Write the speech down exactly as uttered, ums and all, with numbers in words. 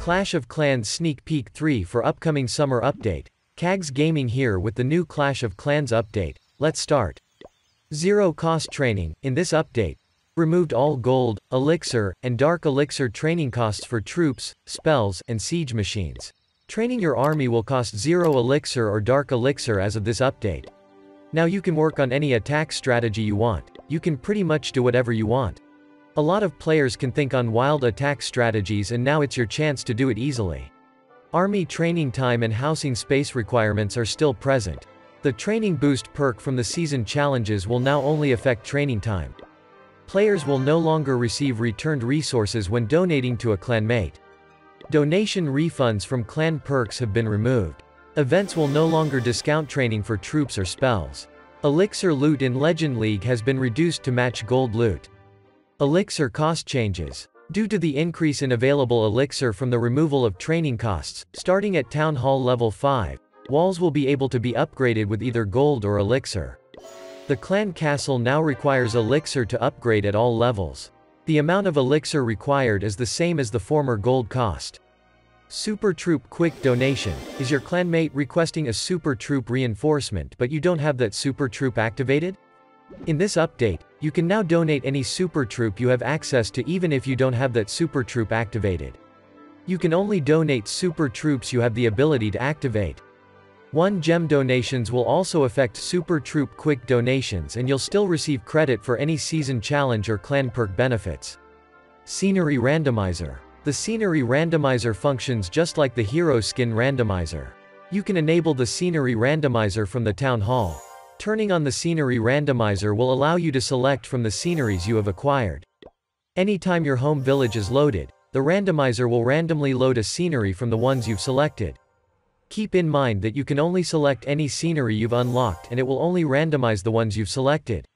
Clash of Clans Sneak Peek three for upcoming summer update. KagZ Gaming here with the new Clash of Clans update. Let's start. Zero cost training. In this update, removed all gold, elixir, and dark elixir training costs for troops, spells, and siege machines. Training your army will cost zero elixir or dark elixir as of this update. Now you can work on any attack strategy you want. You can pretty much do whatever you want. A lot of players can think on wild attack strategies, and now it's your chance to do it easily. Army training time and housing space requirements are still present. The training boost perk from the season challenges will now only affect training time. Players will no longer receive returned resources when donating to a clanmate. Donation refunds from clan perks have been removed. Events will no longer discount training for troops or spells. Elixir loot in Legend League has been reduced to match gold loot. Elixir cost changes. Due to the increase in available elixir from the removal of training costs, starting at Town Hall level five, walls will be able to be upgraded with either gold or elixir. The clan castle now requires elixir to upgrade at all levels. The amount of elixir required is the same as the former gold cost. Super Troop Quick Donation. Is your clanmate requesting a Super Troop reinforcement but you don't have that Super Troop activated? In this update, you can now donate any super troop you have access to even if you don't have that super troop activated. You can only donate super troops you have the ability to activate. One gem donations will also affect super troop quick donations, and you'll still receive credit for any season challenge or clan perk benefits. Scenery Randomizer. The Scenery Randomizer functions just like the Hero Skin Randomizer. You can enable the Scenery Randomizer from the Town Hall. Turning on the Scenery Randomizer will allow you to select from the sceneries you have acquired. Anytime your home village is loaded, the randomizer will randomly load a scenery from the ones you've selected. Keep in mind that you can only select any scenery you've unlocked, and it will only randomize the ones you've selected.